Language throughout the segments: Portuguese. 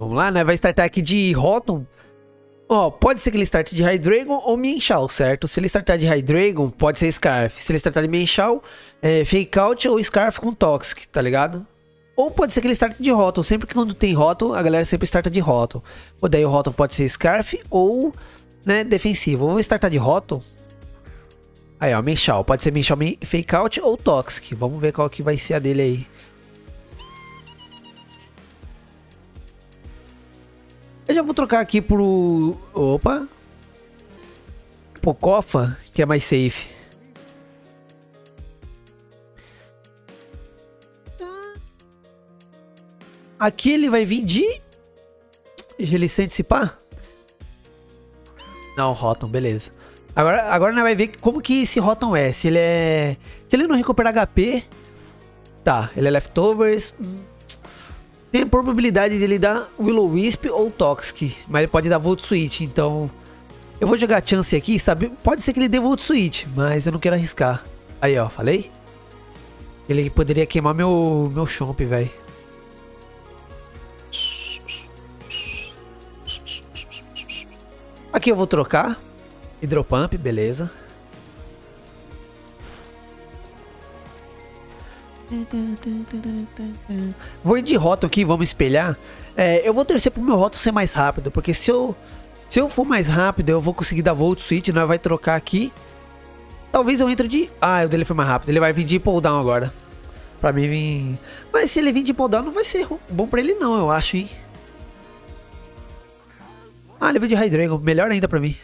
Vamos lá, né? Vai startar aqui de Rotom. Ó, pode ser que ele starte de Hydreigon ou Mienshao, certo? Se ele startar de Hydreigon, pode ser Scarf. Se ele startar de Mienshao, é Fake Out ou Scarf com Toxic, tá ligado? Ou pode ser que ele starte de Rotom. Sempre que quando tem Rotom, a galera sempre starta de Rotom. Ou daí o Rotom pode ser Scarf ou, né, defensivo. Eu vou startar de Rotom. Aí, ó, Mienshao. Pode ser Mienshao Fake Out ou Toxic. Vamos ver qual que vai ser a dele aí. Eu já vou trocar aqui pro... Opa! Pro Cofa, que é mais safe. Aqui ele vai vir de... Jellicent se pá? Não, Rotom, beleza. Agora nós vamos ver como que esse Rotom é. Se ele é... Se ele não recuperar HP... Tá, ele é Leftovers... Tem a probabilidade dele dar Will-O-Wisp ou Toxic, mas ele pode dar Volt Switch, então... Eu vou jogar Chansey aqui, sabe? Pode ser que ele dê Volt Switch, mas eu não quero arriscar. Aí, ó, falei? Ele poderia queimar meu Chomp, velho. Aqui eu vou trocar. Hidropump, beleza. Vou ir de Rotom aqui, vamos espelhar. Eu vou torcer pro meu Rotom ser mais rápido, porque se eu for mais rápido, eu vou conseguir dar Volt Switch, nós vai trocar aqui. Talvez eu entre de... Ah, o dele foi mais rápido, ele vai vir de Hippowdon agora. Pra mim vir... Mas se ele vir de Hippowdon não vai ser bom pra ele não, eu acho, hein. Ah, ele veio de Hydreigon, melhor ainda pra mim.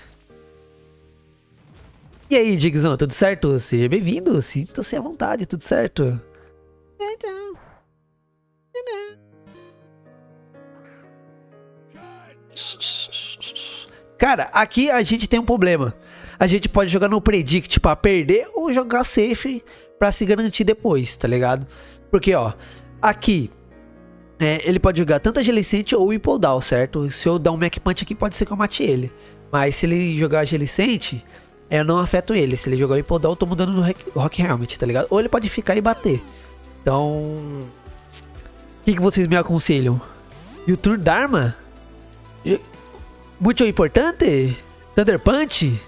E aí, Digzão, tudo certo? Seja bem-vindo, sinta-se à vontade, tudo certo? Cara, aqui a gente tem um problema. A gente pode jogar no predict pra perder ou jogar safe pra se garantir depois, tá ligado? Porque, ó, aqui ele pode jogar tanto a Jellicent ou o Hippowdon, certo? Se eu dar um Mach Punch aqui, pode ser que eu mate ele. Mas se ele jogar a Jellicent, eu não afeto ele. Se ele jogar o Hippowdon, eu tô mudando no Rock Helmet, tá ligado? Ou ele pode ficar e bater. Então, o que vocês me aconselham? Yutur Dharma? Muito importante? Thunder Punch?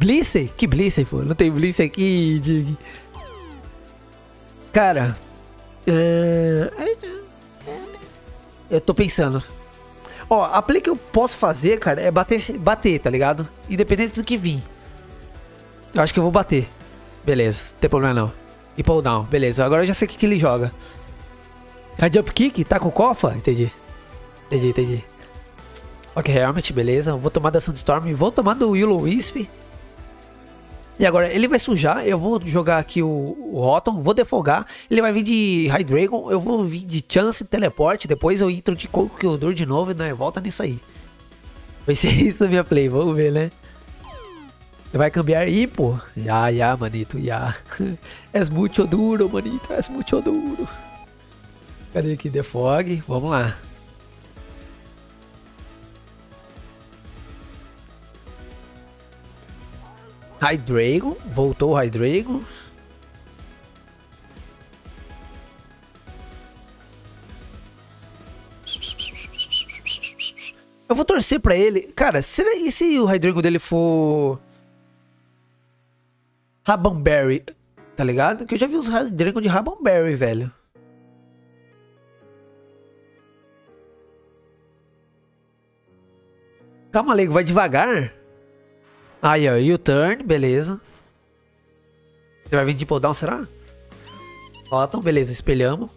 Blissey? Que Blissey, pô? Não tem Blissey aqui, Dig. Cara, eu tô pensando. Ó, a play que eu posso fazer, cara, é bater, tá ligado? Independente do que vir. Eu acho que eu vou bater. Beleza, não tem problema não. E pull down, beleza, agora eu já sei o que ele joga. A jump kick, tá com Cofa? Entendi. Entendi. Ok, realmente, beleza. Vou tomar da Sandstorm, vou tomar do Will-O-Wisp. E agora ele vai sujar, eu vou jogar aqui o Rotom, vou defogar. Ele vai vir de Hydreigon, eu vou vir de Chance, teleporte. Depois eu entro de Conkeldurr de novo e, né, volta nisso aí. Vai ser isso a minha play, vamos ver, né? Vai cambiar aí, pô. Ya, manito, ya. Es muito duro, manito, es muito duro. Cadê aqui? Defog. Vamos lá. Hydreigon. Voltou o Hydreigon. Eu vou torcer pra ele. Cara, será que se o Hydreigon dele for... Rabon Berry, tá ligado? Que eu já vi os Hydreigon de Rabon Berry, velho. Calma, Lego, vai devagar. Aí, ó, U-turn, beleza. Ele vai vir de Hippowdon, será? Ó, então, beleza, espelhamos.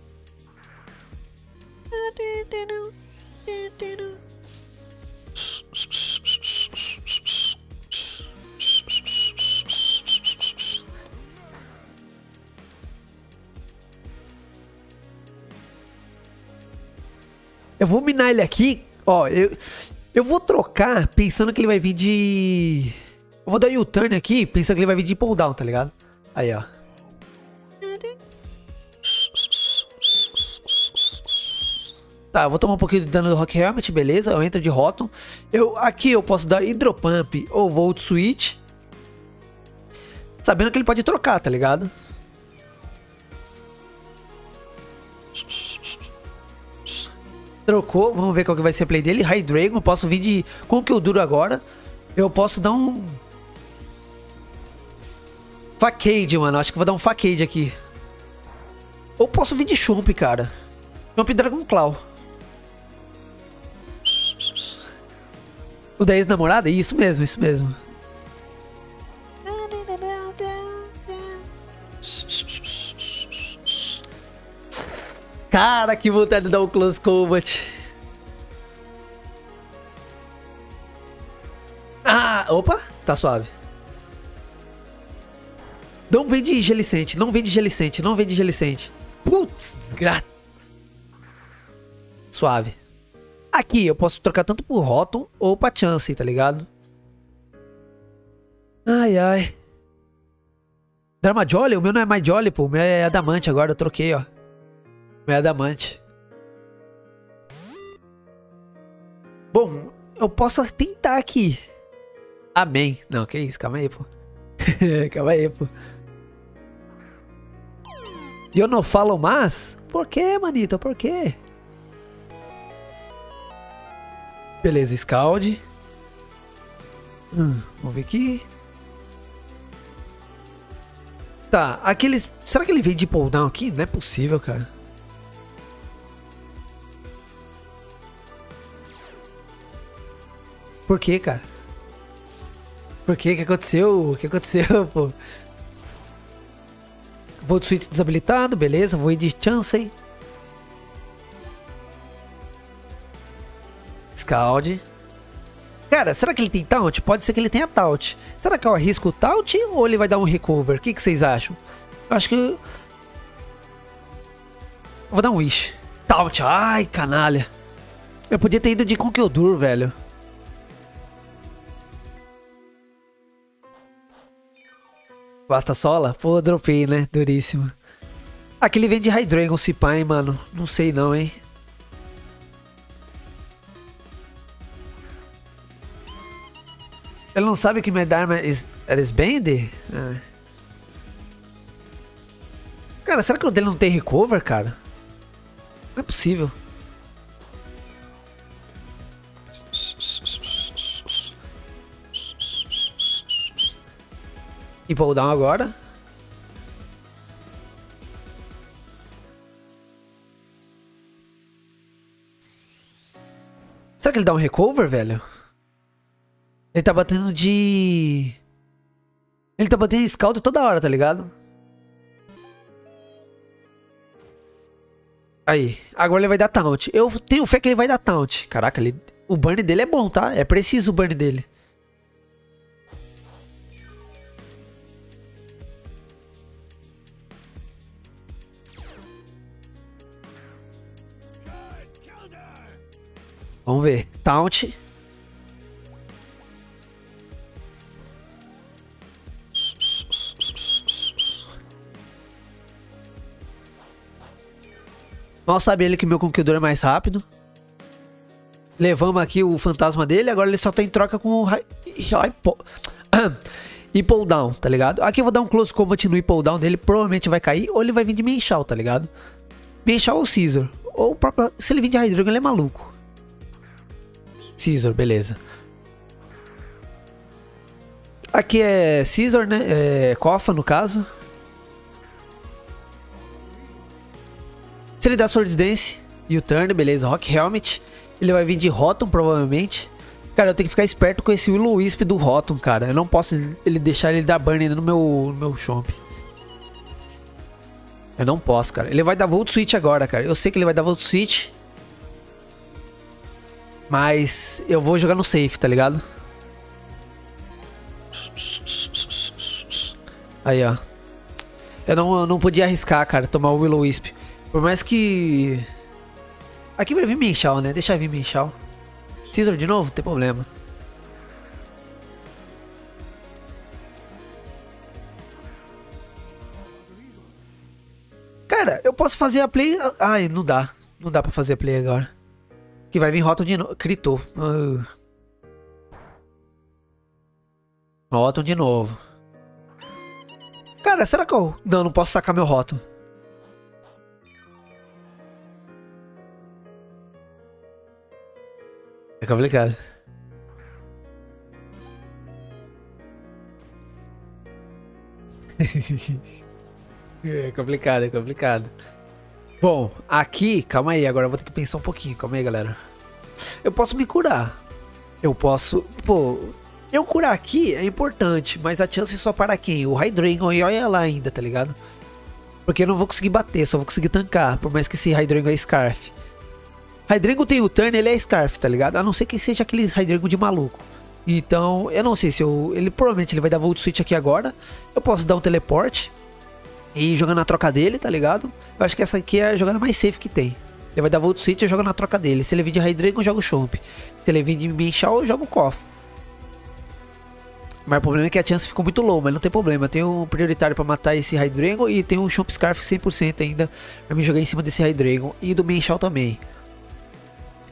Eu vou minar ele aqui, ó, eu vou trocar pensando que ele vai vir de... Eu vou dar U-turn aqui pensando que ele vai vir de Hippowdon, tá ligado? Aí, ó. Tá, eu vou tomar um pouquinho de dano do Rock Helmet, beleza, eu entro de Rotom. Aqui eu posso dar Hidropump ou Volt Switch, sabendo que ele pode trocar, tá ligado? Trocou, vamos ver qual que vai ser a play dele. Hydreigon, posso vir de Conkeldurr agora. Eu posso dar um... Facade, mano. Acho que vou dar um Facade aqui. Ou posso vir de Chomp, cara. Chomp Dragonclaw. O da ex-namorada? Isso mesmo, isso mesmo. Cara, que vontade de dar um close combat. Ah, opa, tá suave. Não vem de Jellicent, não vem de Jellicent, não vem de Jellicent. Putz, desgraça. Suave. Aqui eu posso trocar tanto por Rotom ou pra Chansey, tá ligado? Ai, ai. Dramajolly? O meu não é mais Jolly, pô. O meu é Adamante agora, eu troquei, ó. O meu é Adamante. Bom, eu posso tentar aqui. Amém. Não, que isso, calma aí, pô. Calma aí, pô. E eu não falo mais? Por quê, manito? Por quê? Beleza, Scald. Vamos ver aqui. Tá, aqueles... Será que ele veio de Hippowdon aqui? Não é possível, cara. Por quê, cara? Por quê? O que aconteceu? O que aconteceu, pô? Volt Switch desabilitado, beleza. Vou ir de Chansey. Scald. Cara, será que ele tem Taunt? Pode ser que ele tenha Taunt. Será que eu arrisco o Taunt ou ele vai dar um Recover? O que, que vocês acham? Eu acho que... Eu vou dar um Wish. Taunt. Ai, canalha. Eu podia ter ido de Conkeldurr, velho. Basta sola? Pô, dropei, né? Duríssimo. Aqui ele vem de Hydreigon, se pá, hein, mano? Não sei não, hein? Ele não sabe que minha Dharma era Sbender? Ah. Cara, será que o dele não tem recover, cara? Não é possível. Hippowdon agora. Será que ele dá um recover, velho? Ele tá batendo de... Ele tá batendo Scald toda hora, tá ligado? Aí. Agora ele vai dar Taunt. Eu tenho fé que ele vai dar Taunt. Caraca, ele... o burn dele é bom, tá? É preciso o burn dele. Vamos ver. Taunt. Mal sabe ele que meu Conkeldurr é mais rápido. Levamos aqui o fantasma dele. Agora ele só tá em troca com o Hippowdon, tá ligado? Aqui eu vou dar um close combat no Hippowdon dele. Provavelmente vai cair. Ou ele vai vir de Mienshao, tá ligado? Mienshao ou Scizor. Ou o próprio... Se ele vir de Hydreigon, ele é maluco. Scizor, beleza. Aqui é Scizor, né? É Cofa, no caso. Se ele dá Swords Dance e o turn, beleza, Rock Helmet. Ele vai vir de Rotom, provavelmente. Cara, eu tenho que ficar esperto com esse Willow Wisp do Rotom, cara. Eu não posso deixar ele dar burn ainda no meu Chomp. Eu não posso, cara. Ele vai dar Volt Switch agora, cara. Eu sei que ele vai dar Volt Switch. Mas eu vou jogar no safe, tá ligado? Aí, ó. Eu não podia arriscar, cara, tomar o Willow Wisp. Por mais que... Aqui vai vir Mienshao, né? Deixa vir Mienshao. Scizor de novo? Não tem problema. Cara, eu posso fazer a play... Ai, não dá. Não dá pra fazer a play agora. Que vai vir Rotom de novo. Critou. Rotom de novo. Cara, será que eu... Não, não posso sacar meu Rotom. É complicado. É complicado. Bom, aqui, calma aí, agora eu vou ter que pensar um pouquinho, calma aí, galera. Eu posso me curar. Eu posso, pô, eu curar aqui é importante, mas a chance só para quem? O Hydreigon, e olha lá ainda, tá ligado? Porque eu não vou conseguir bater, só vou conseguir tancar, por mais que esse Hydreigon é Scarf. Hydreigon tem o turn, ele é Scarf, tá ligado? A não ser que seja aqueles Hydreigon de maluco. Então, eu não sei se eu... Ele provavelmente ele vai dar Volt Switch aqui agora. Eu posso dar um teleporte e jogar na troca dele, tá ligado? Eu acho que essa aqui é a jogada mais safe que tem. Ele vai dar Volt Switch e joga na troca dele. Se ele vir de Hydreigon, eu jogo o Chomp. Se ele vir de Mienshao, eu jogo o Cofa. Mas o problema é que a chance ficou muito low, mas não tem problema. Eu tenho um prioritário pra matar esse Hydreigon e tenho um Chomp Scarf 100% ainda pra me jogar em cima desse Hydreigon e do Mienshao também.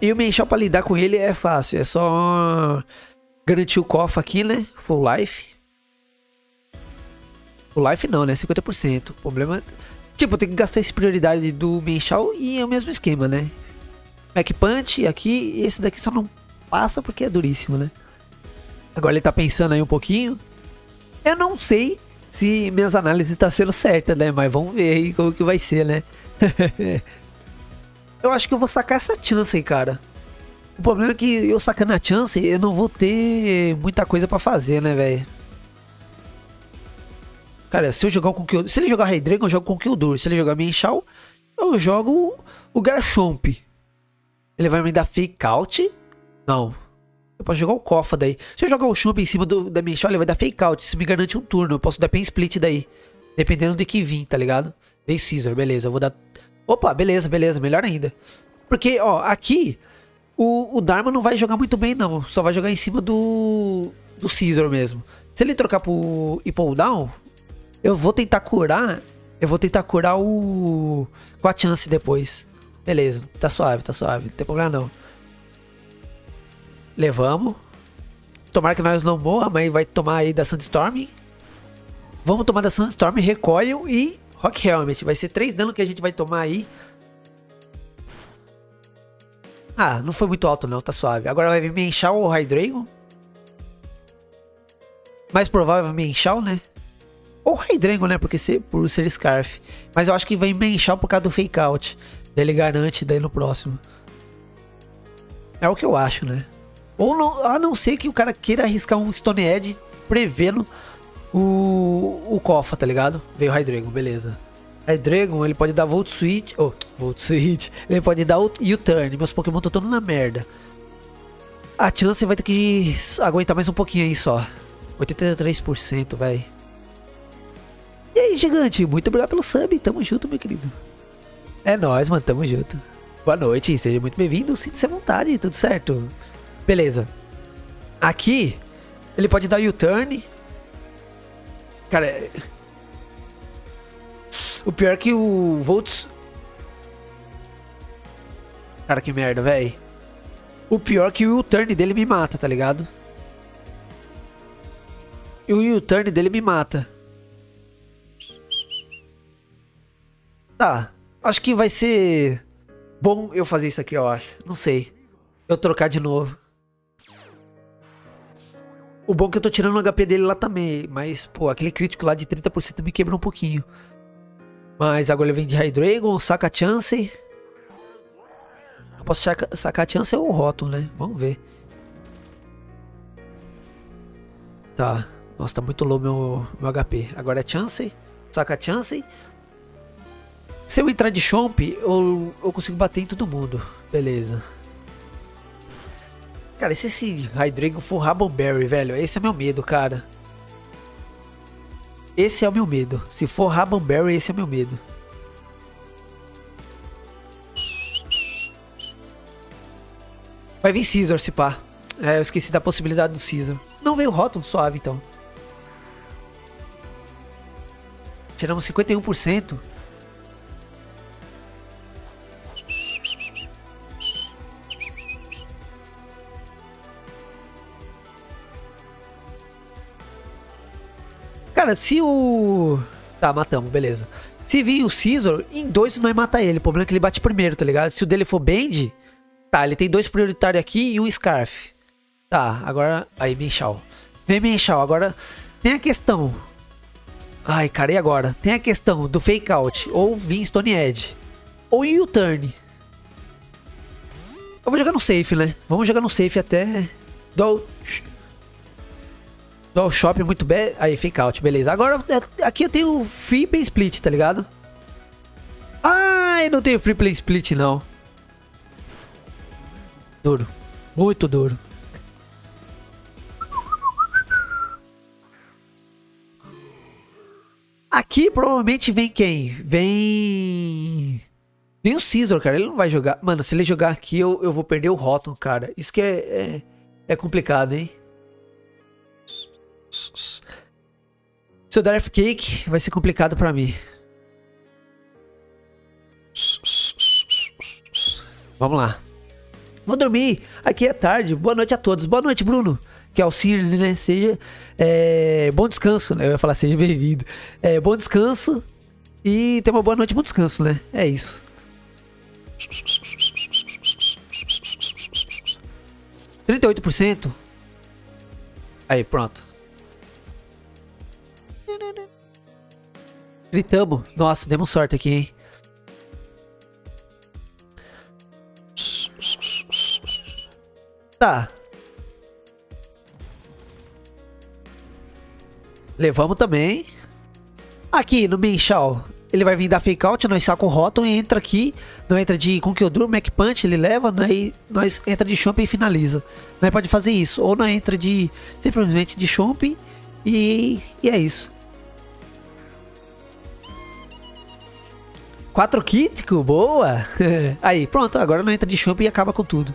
E o Mienshao pra lidar com ele é fácil, é só... Garantiu o Cofa aqui, né? Full life. Full life não, né? 50%. O problema... Tipo, eu tenho que gastar essa prioridade do Mienshao e é o mesmo esquema, né? Back Punch aqui. Esse daqui só não passa porque é duríssimo, né? Agora ele tá pensando aí um pouquinho. Eu não sei se minhas análises tá sendo certas, né? Mas vamos ver aí como que vai ser, né? Eu acho que eu vou sacar essa chance aí, cara. O problema é que eu sacando a chance, eu não vou ter muita coisa pra fazer, né, velho? Cara, se eu jogar o Conkeldurr... Se ele jogar Hydreigon, eu jogo o Conkeldurr. Se ele jogar Mienshao, eu jogo o Garchomp. Ele vai me dar Fake Out? Não. Eu posso jogar o Cofa daí. Se eu jogar o Chomp em cima da Mienshao, ele vai dar Fake Out. Isso me garante um turno. Eu posso dar Pen Split daí. Dependendo de que vim, tá ligado? Vem o Scizor, beleza. Eu vou dar... Opa, beleza. Melhor ainda. Porque, ó, aqui... O Dharma não vai jogar muito bem, não. Só vai jogar em cima do Scizor mesmo. Se ele trocar pro Hippowdon, eu vou tentar curar. Eu vou tentar curar o... Com a chance depois. Beleza, tá suave. Não tem problema, não. Levamos. Tomara que nós não morra, mas vai tomar aí da Sandstorm. Vamos tomar da Sandstorm, Recoil e Rock Helmet. Vai ser 3 dano que a gente vai tomar aí. Ah, não foi muito alto não, tá suave. Agora vai vir Mienshao ou Hydreigon. Mais provável Mienshao, né? Ou Hydreigon, né? Porque por ser Scarf. Mas eu acho que vai Mienshao por causa do Fake Out. Daí ele garante daí no próximo. É o que eu acho, né? Ou não, a não ser que o cara queira arriscar um Stone Edge prevendo o Cofa, tá ligado? Veio o Hydreigon, beleza. Hydreigon, ele pode dar Volt Switch. Ele pode dar U-Turn. Meus Pokémon estão todos na merda. A Chansey vai ter que aguentar mais um pouquinho aí só. 83%, velho. E aí, gigante, muito obrigado pelo sub. Tamo junto, meu querido. É nóis, mano, tamo junto. Boa noite, seja muito bem-vindo. Sinta-se à vontade, tudo certo. Beleza. Aqui, ele pode dar U-Turn. Cara... O pior é que o Volts... Cara, que merda, velho. O pior é que o U-Turn dele me mata, tá ligado? E o U-Turn dele me mata. Tá. Acho que vai ser bom eu fazer isso aqui, eu acho. Não sei. Eu trocar de novo. O bom é que eu tô tirando o HP dele lá também. Mas, pô, aquele crítico lá de 30% me quebrou um pouquinho. Mas agora ele vem de Hydreigon, saca a Chansey. Eu posso sacar a Chansey ou o Rotom, né? Vamos ver. Tá. Nossa, tá muito low meu HP. Agora é Chansey. Saca a Chansey. Se eu entrar de Chomp, eu consigo bater em todo mundo. Beleza. Cara, e se esse Hydreigon for Rabon Berry, velho? Esse é meu medo, cara. Esse é o meu medo. Se for Rabon Berry, esse é o meu medo. Vai vir Scizor, se pá. É, eu esqueci da possibilidade do Scizor. Não veio Rotom, suave então. Tiramos 51%. Cara, se o... Tá, matamos, beleza. Se vir o Scizor, em 2 não vai matar ele. O problema é que ele bate primeiro, tá ligado? Se o dele for Bend, Tá, ele tem dois prioritários aqui e um Scarf. Tá, agora... Aí, Mienshao. Vem, Mienshao. Agora tem a questão... Ai, cara, e agora? Tem a questão do Fake Out. Ou vir Stone Edge. Ou em U-Turn. Eu vou jogar no safe, né? Vamos jogar no safe até... Dual Shop, muito bem. Aí, Fake Out, beleza. Agora, aqui eu tenho Free Play Split, tá ligado? Ai, não tenho Free Play Split, não. Duro. Muito duro. Aqui provavelmente vem quem? Vem o Scizor, cara. Ele não vai jogar. Mano, se ele jogar aqui, eu vou perder o Rotom, cara. Isso que é complicado, hein? Se eu dar F-Cake, vai ser complicado pra mim. Vamos lá. Vou dormir. Aqui é tarde. Boa noite a todos. Boa noite, Bruno. Que é o Cirne, né? Seja... bom descanso, né? Eu ia falar seja bem-vindo. Bom descanso. E tenha uma boa noite, bom descanso, né? É isso. %38. Aí, pronto. Gritamos. Nossa, demos sorte aqui, hein? Tá. Levamos também. Aqui no Mienshao, ele vai vir dar Fake Out, nós saca o Rotom e entra aqui. Não entra de Conkeldurr, Mac Punch, ele leva, né? Nós entra de Chomping e finaliza. Nós pode fazer isso. Ou nós entra de simplesmente de Chomping e é isso. 4 Kítico, boa! Aí, pronto, agora nós entra de Chomping e acaba com tudo.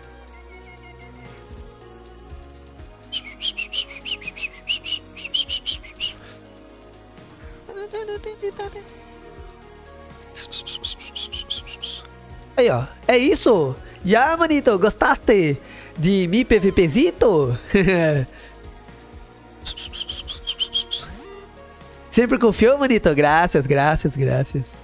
Aí, ó, é isso. Ya, manito, gostaste de mi PVPzito? Sempre confiou, manito? Graças, graças, graças.